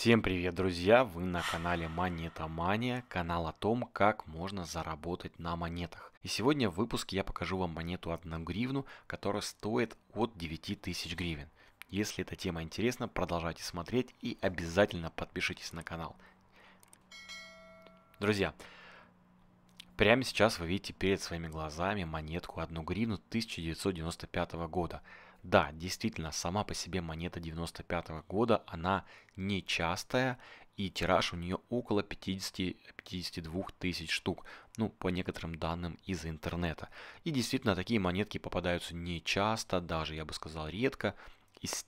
Всем привет, друзья! Вы на канале Монета Мания, канал о том, как можно заработать на монетах. И сегодня в выпуске я покажу вам монету 1 гривну, которая стоит от 9000 гривен. Если эта тема интересна, продолжайте смотреть и обязательно подпишитесь на канал. Друзья, прямо сейчас вы видите перед своими глазами монетку 1 гривну 1995 года. Да, действительно, сама по себе монета 95-го года, она нечастая, и тираж у нее около 50-52 тысяч штук, ну, по некоторым данным из интернета. И действительно, такие монетки попадаются нечасто, даже, я бы сказал, редко. И с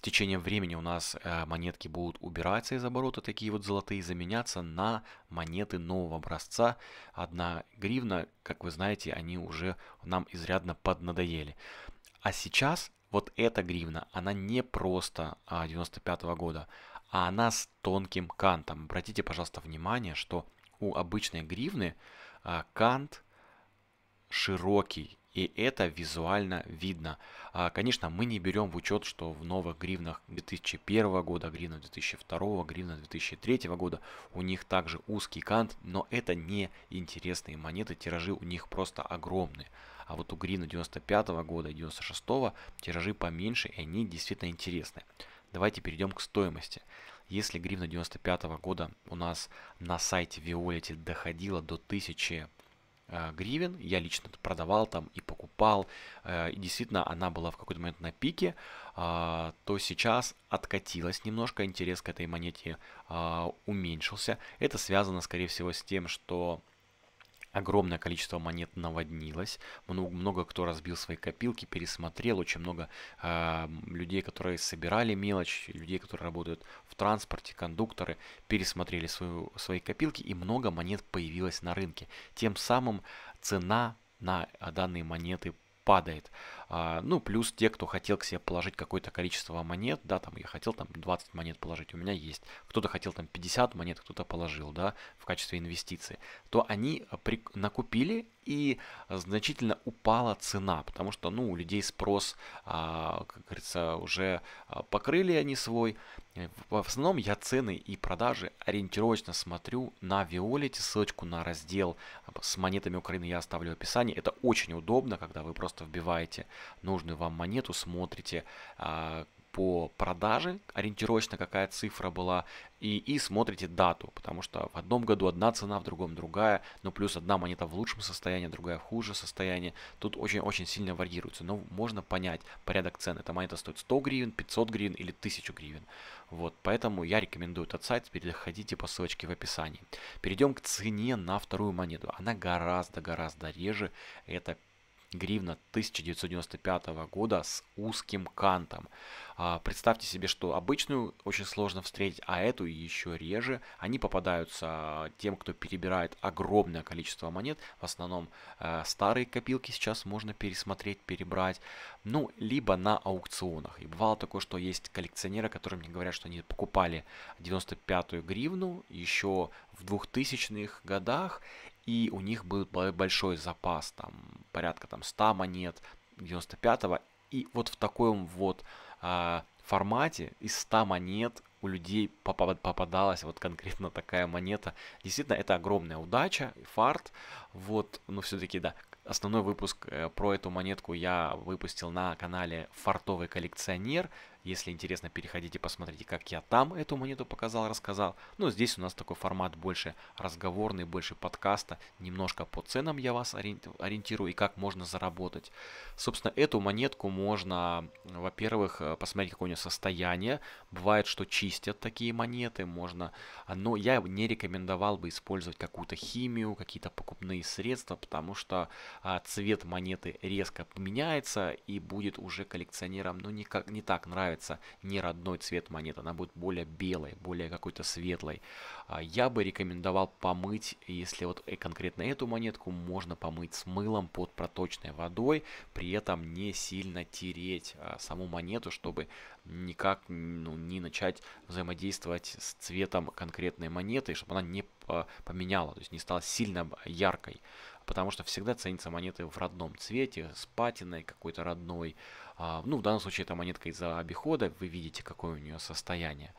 течением времени у нас монетки будут убираться из оборота, такие вот золотые, заменяться на монеты нового образца. 1 гривна, как вы знаете, они уже нам изрядно поднадоели. А сейчас вот эта гривна, она не просто 95-го года, а она с тонким кантом. Обратите, пожалуйста, внимание, что у обычной гривны кант широкий, и это визуально видно. Конечно, мы не берем в учет, что в новых гривнах 2001 года, гривна 2002, гривна 2003 года у них также узкий кант, но это не интересные монеты, тиражи у них просто огромные. А вот у гривны 95 года и 96 тиражи поменьше, и они действительно интересны. Давайте перейдем к стоимости. Если гривна 95 года у нас на сайте Violity доходила до 1000 гривен, я лично продавал там и покупал, и действительно она была в какой-то момент на пике, то сейчас откатилась немножко, интерес к этой монете уменьшился. Это связано, скорее всего, с тем, что огромное количество монет наводнилось, много кто разбил свои копилки, пересмотрел, очень много людей, которые собирали мелочь, людей, которые работают в транспорте, кондукторы, пересмотрели свои копилки, и много монет появилось на рынке. Тем самым цена на данные монеты падает. Ну, плюс те, кто хотел к себе положить какое-то количество монет, да, там я хотел там 20 монет положить, у меня есть. Кто-то хотел там 50 монет, кто-то положил, да, в качестве инвестиции. То они накупили, и значительно упала цена, потому что, ну, у людей спрос, как говорится, уже покрыли они свой. В основном я цены и продажи ориентировочно смотрю на Violity. Ссылочку на раздел с монетами Украины я оставлю в описании. Это очень удобно, когда вы просто вбиваете нужную вам монету, смотрите по продаже, ориентировочно какая цифра была, и смотрите дату, потому что в одном году одна цена, в другом другая, но плюс одна монета в лучшем состоянии, другая в хуже состоянии, тут очень-очень сильно варьируется, но можно понять порядок цен, эта монета стоит 100 гривен, 500 гривен или 1000 гривен, вот, поэтому я рекомендую этот сайт, переходите по ссылочке в описании. Перейдем к цене на вторую монету, она гораздо-гораздо реже, это гривна 1995 года с узким кантом. Представьте себе, что обычную очень сложно встретить, а эту еще реже. Они попадаются тем, кто перебирает огромное количество монет. В основном старые копилки сейчас можно пересмотреть, перебрать. Ну, либо на аукционах. И бывало такое, что есть коллекционеры, которые мне говорят, что они покупали 95-ю гривну еще в 2000-х годах, и у них был большой запас, там порядка там 100 монет 95-го. И вот в таком вот формате из 100 монет у людей попадалась вот конкретно такая монета. Действительно, это огромная удача, фарт. Вот, но все-таки, да, основной выпуск про эту монетку я выпустил на канале «Фартовый коллекционер». Если интересно, переходите, посмотрите, как я там эту монету показал, рассказал. Ну, здесь у нас такой формат больше разговорный, больше подкаста. Немножко по ценам я вас ориентирую и как можно заработать. Собственно, эту монетку можно, во-первых, посмотреть, какое у нее состояние. Бывает, что чистят такие монеты, можно. Но я не рекомендовал бы использовать какую-то химию, какие-то покупные средства, потому что цвет монеты резко поменяется и будет уже коллекционерам, ну, не так нравится. Не родной цвет монеты, она будет более белой, более какой-то светлой. Я бы рекомендовал помыть, если вот конкретно эту монетку можно помыть с мылом под проточной водой, при этом не сильно тереть саму монету, чтобы никак, ну, не начать взаимодействовать с цветом конкретной монеты, чтобы она не поменяла, то есть не стала сильно яркой. Потому что всегда ценятся монеты в родном цвете, с патиной какой-то родной. Ну, в данном случае эта монетка из-за обихода, вы видите, какое у нее состояние.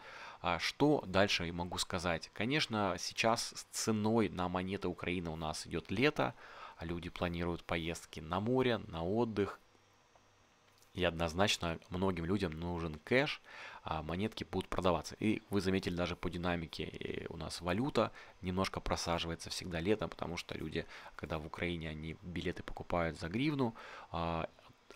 Что дальше я могу сказать? Конечно, сейчас с ценой на монеты Украины у нас идет лето, люди планируют поездки на море, на отдых. И однозначно многим людям нужен кэш, а монетки будут продаваться. И вы заметили, даже по динамике у нас валюта немножко просаживается всегда летом, потому что люди, когда в Украине они билеты покупают за гривну,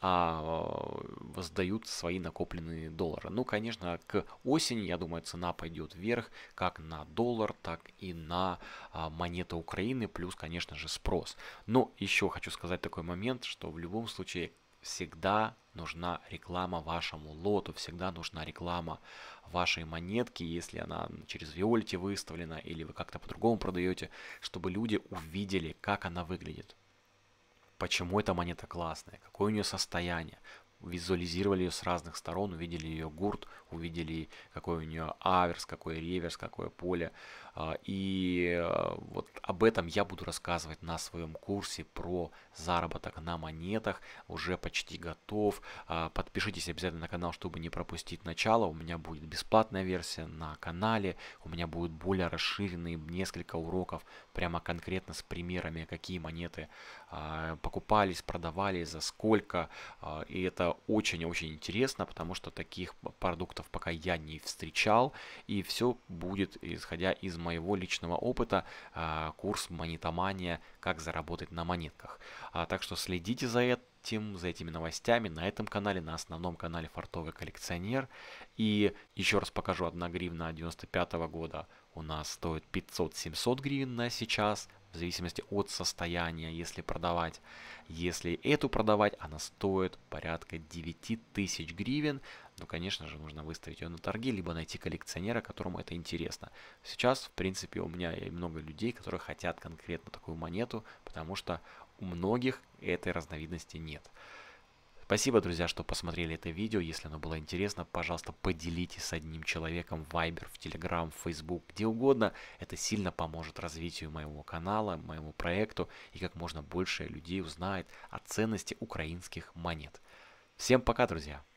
а воздают свои накопленные доллары. Ну, конечно, к осени, я думаю, цена пойдет вверх, как на доллар, так и на монеты Украины, плюс, конечно же, спрос. Но еще хочу сказать такой момент, что в любом случае всегда нужна реклама вашему лоту, всегда нужна реклама вашей монетки, если она через Violity выставлена или вы как-то по-другому продаете, чтобы люди увидели, как она выглядит, почему эта монета классная, какое у нее состояние. Визуализировали ее с разных сторон, увидели ее гурт, увидели, какой у нее аверс, какой реверс, какое поле. И вот об этом я буду рассказывать на своем курсе про заработок на монетах. Уже почти готов. Подпишитесь обязательно на канал, чтобы не пропустить начало. У меня будет бесплатная версия на канале. У меня будут более расширенные несколько уроков, прямо конкретно с примерами, какие монеты покупались, продавались, за сколько. И это очень-очень интересно, потому что таких продуктов пока я не встречал, и все будет исходя из моего личного опыта. Курс «Монетомания. Как заработать на монетках». Так что следите за этими новостями на этом канале, на основном канале «Фартовый коллекционер». И еще раз покажу, 1 гривна 95-го года у нас стоит 500-700 гривен на сейчас, в зависимости от состояния, если продавать. Если эту продавать, она стоит порядка 9000 гривен. Ну, конечно же, нужно выставить ее на торги, либо найти коллекционера, которому это интересно. Сейчас, в принципе, у меня и много людей, которые хотят конкретно такую монету, потому что у многих этой разновидности нет. Спасибо, друзья, что посмотрели это видео. Если оно было интересно, пожалуйста, поделитесь с одним человеком в Viber, в Telegram, в Facebook, где угодно. Это сильно поможет развитию моего канала, моему проекту, и как можно больше людей узнает о ценности украинских монет. Всем пока, друзья!